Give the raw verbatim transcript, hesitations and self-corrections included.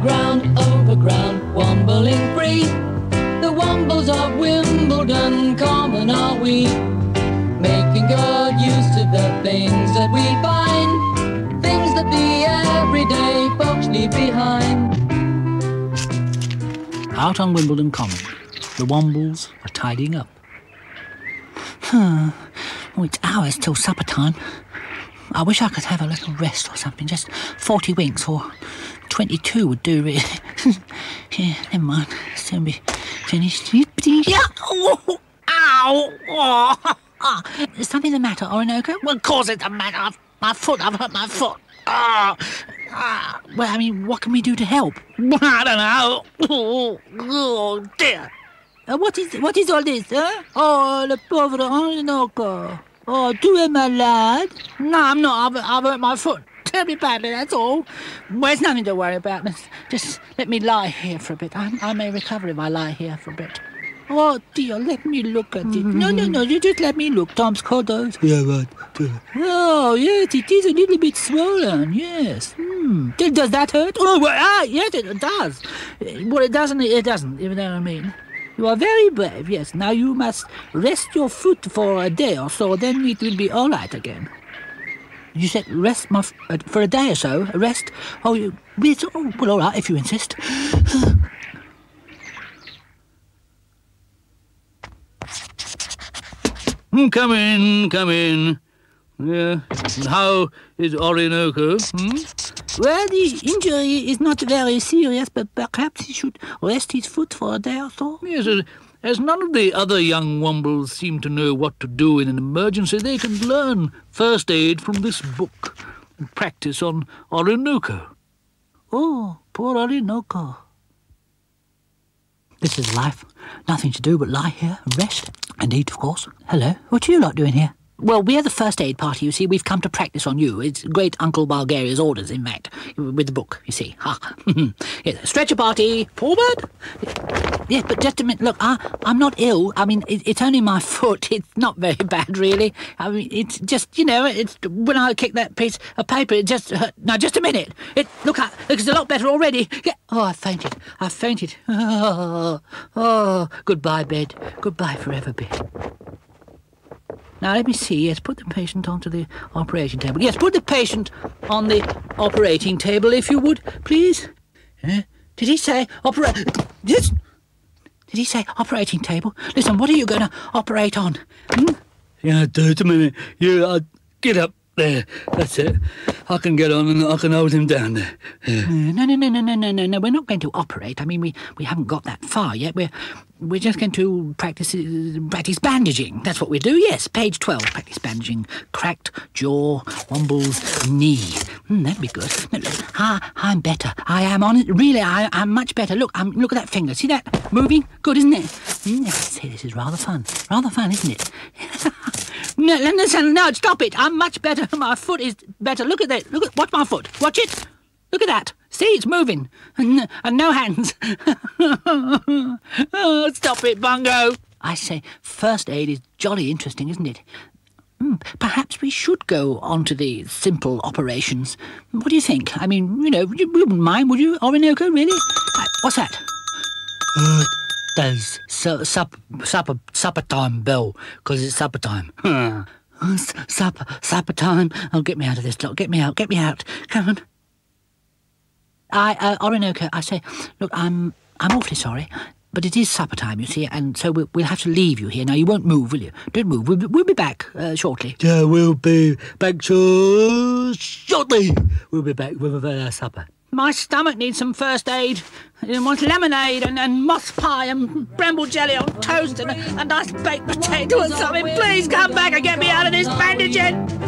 ground, over ground, wombling free. The Wombles of Wimbledon Common are we, making good use of the things that we find, things that the everyday folks leave behind. Out on Wimbledon Common, the Wombles are tidying up. Hmm, well, it's hours till supper time. I wish I could have a little rest or something, just forty winks or twenty-two would do, really. Yeah, never mind, soon be finished. Ow! Ow! Oh. Is something the matter, Orinoco? Well, of course it's the matter. I've, my foot, I've hurt my foot. Oh. Oh. Well, I mean, what can we do to help? I don't know. Oh, oh dear. Uh, what is what is all this, eh? Oh, le pauvre Orinoco. Oh, do it, my lad. No, I'm not. I've, I've hurt my foot terribly badly, that's all. Well, there's nothing to worry about. Just let me lie here for a bit. I, I may recover if I lie here for a bit. Oh, dear, let me look at it. Mm. No, no, no, you just let me look. Tom's cold. Yeah, right. Oh, yes, it is a little bit swollen, yes. Hmm. Does that hurt? Oh, well, ah, yes, it does. Well, it doesn't, it doesn't, you know what I mean. You are very brave, yes. Now you must rest your foot for a day or so, then it will be all right again. You said rest my f uh, for a day or so? Rest? Oh, you, it's, oh, well, all right, if you insist. Come in, come in. Yeah. How is Orinoco? Hmm? Well, the injury is not very serious, but perhaps he should rest his foot for a day or so. Yes, as none of the other young Wombles seem to know what to do in an emergency, they can learn first aid from this book and practice on Orinoco. Oh, poor Orinoco. This is life. Nothing to do but lie here and rest and eat, of course. Hello, what are you lot doing here? Well, we're the first aid party, you see. We've come to practice on you. It's Great Uncle Bulgaria's orders, in fact, with the book, you see. Ha! Yes. Stretcher party, forward! Yes, but just a minute, look, I, I'm not ill. I mean, it, it's only my foot. It's not very bad, really. I mean, it's just, you know, it's when I kick that piece of paper, it just hurt. Now, just a minute. It Look, I, it's a lot better already. Yeah. Oh, I fainted. I fainted. Oh, oh, goodbye, bed. Goodbye forever, bed. Now, let me see. Yes, put the patient onto the operating table. Yes, put the patient on the operating table, if you would, please. Eh? Did he say opera... Yes? Did he say operating table? Listen, what are you going to operate on? Hmm? Yeah, just a minute. You uh, get up there. That's it. I can get on and I can hold him down there. Yeah. No, no, no, no, no, no, no, no. We're not going to operate. I mean, we, we haven't got that far yet. We're... We're just going to practice uh, practice bandaging. That's what we do, yes. Page twelve, practice bandaging. Cracked jaw, Womble's knee. Mm, that'd be good. No, look, I, I'm better. I am on it. Really, I, I'm much better. Look, um, look at that finger. See that? Moving? Good, isn't it? Mm, I say this is rather fun. Rather fun, isn't it? no, no, no, stop it. I'm much better. My foot is better. Look at that. Look at, watch my foot. Watch it. Look at that. See, it's moving. And, and no hands. Oh, stop it, Bungo. I say, first aid is jolly interesting, isn't it? Mm, perhaps we should go on to the simple operations. What do you think? I mean, you know, you wouldn't mind, would you, Orinoco, really? Uh, what's that? Uh, that's su sup supper, supper time bell, because it's supper time. Huh. Oh, supper, supper time. Oh, get me out of this, lot. Get me out, get me out. Come on. I, uh, Orinoco, I say, look, I'm I'm awfully sorry, but it is supper time, you see, and so we'll, we'll have to leave you here. Now, you won't move, will you? Don't move. We'll, we'll be back uh, shortly. Yeah, we'll be back to... shortly. We'll be back with our supper. My stomach needs some first aid. It wants lemonade and, and moss pie and bramble jelly on toast and a, a nice baked potato or something. Please come back and get me out of this bandaging.